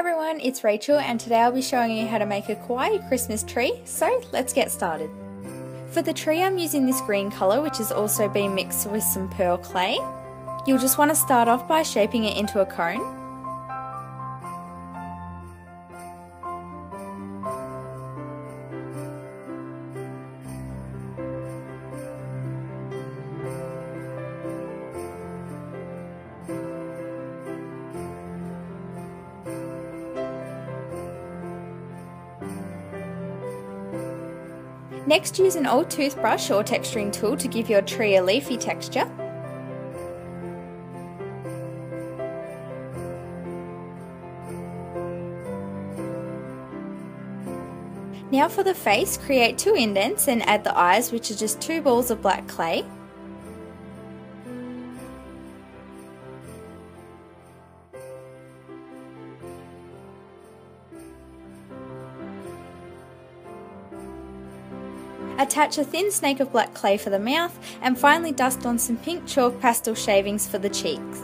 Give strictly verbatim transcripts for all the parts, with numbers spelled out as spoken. everyone, it's Rachel and today I'll be showing you how to make a kawaii Christmas tree, so let's get started. For the tree I'm using this green colour which has also been mixed with some pearl clay. You'll just want to start off by shaping it into a cone. Next, use an old toothbrush or texturing tool to give your tree a leafy texture. Now for the face, create two indents and add the eyes, which are just two balls of black clay. Attach a thin snake of black clay for the mouth and finally dust on some pink chalk pastel shavings for the cheeks.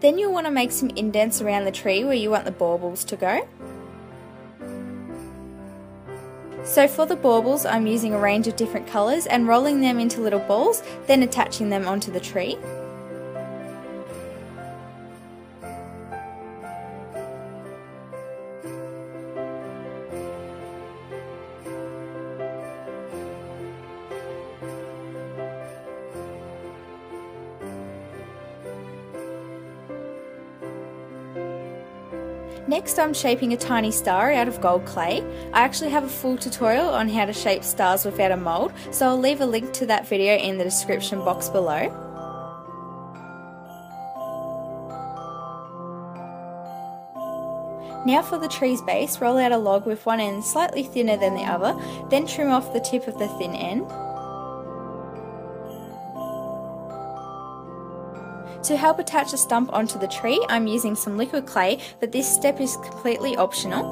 Then you'll want to make some indents around the tree where you want the baubles to go. So for the baubles I'm using a range of different colours and rolling them into little balls, then attaching them onto the tree. Next I'm shaping a tiny star out of gold clay. I actually have a full tutorial on how to shape stars without a mould, so I'll leave a link to that video in the description box below. Now for the tree's base, roll out a log with one end slightly thinner than the other, then trim off the tip of the thin end. To help attach a stump onto the tree, I'm using some liquid clay, but this step is completely optional.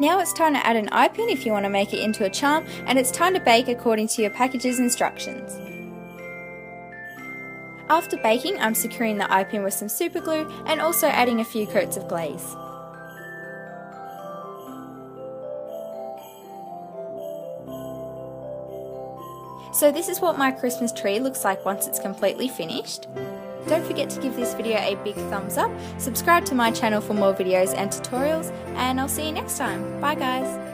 Now it's time to add an eye pin if you want to make it into a charm, and it's time to bake according to your package's instructions. After baking, I'm securing the eye pin with some super glue and also adding a few coats of glaze. So this is what my Christmas tree looks like once it's completely finished. Don't forget to give this video a big thumbs up, subscribe to my channel for more videos and tutorials, and I'll see you next time. Bye guys!